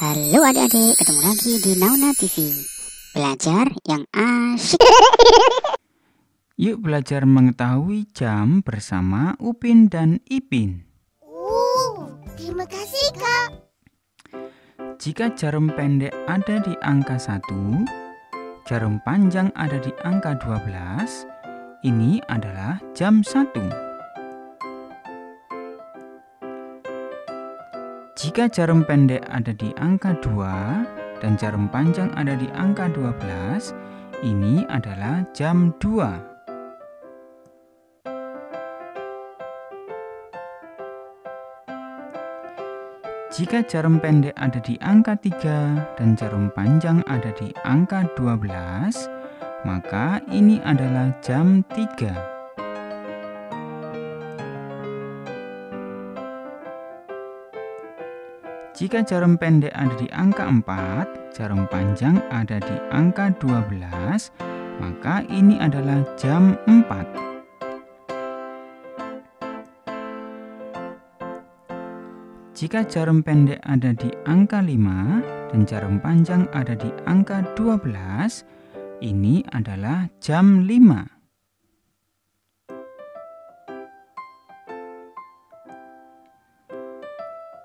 Halo adik-adik, ketemu lagi di Nauna TV. Belajar yang asyik. Yuk belajar mengetahui jam bersama Upin dan Ipin. Terima kasih Kak. Jika jarum pendek ada di angka 1, jarum panjang ada di angka 12, ini adalah jam 1. Jika jarum pendek ada di angka 2 dan jarum panjang ada di angka 12, ini adalah jam 2. Jika jarum pendek ada di angka 3 dan jarum panjang ada di angka 12, maka ini adalah jam 3. Jika jarum pendek ada di angka 4, jarum panjang ada di angka 12, maka ini adalah jam 4. Jika jarum pendek ada di angka 5 dan jarum panjang ada di angka 12, ini adalah jam 5.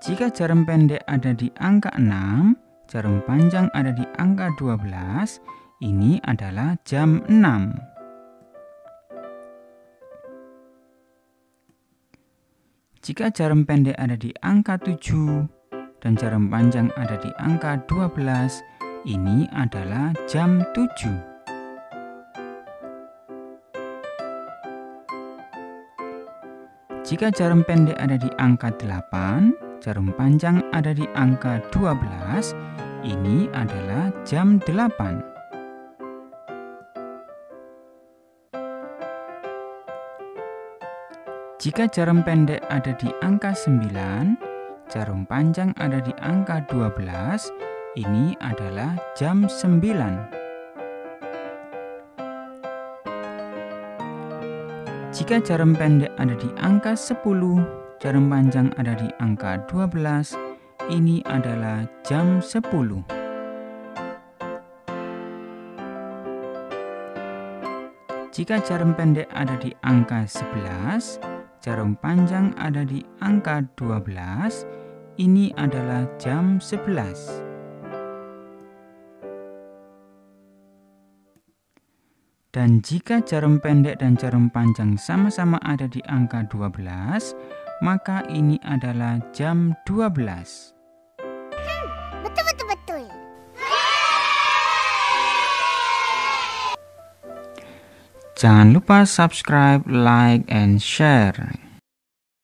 Jika jarum pendek ada di angka 6, jarum panjang ada di angka 12, ini adalah jam 6. Jika jarum pendek ada di angka 7 dan jarum panjang ada di angka 12, ini adalah jam 7. Jika jarum pendek ada di angka 8, jarum panjang ada di angka 12, ini adalah jam 8. Jika jarum pendek ada di angka 9, jarum panjang ada di angka 12, ini adalah jam 9. Jika jarum pendek ada di angka 10, jarum panjang ada di angka 12, ini adalah jam 10. Jika jarum pendek ada di angka 11, jarum panjang ada di angka 12, ini adalah jam 11. Dan jika jarum pendek dan jarum panjang sama-sama ada di angka 12, maka ini adalah jam 12. Betul. Jangan lupa subscribe, like, and share.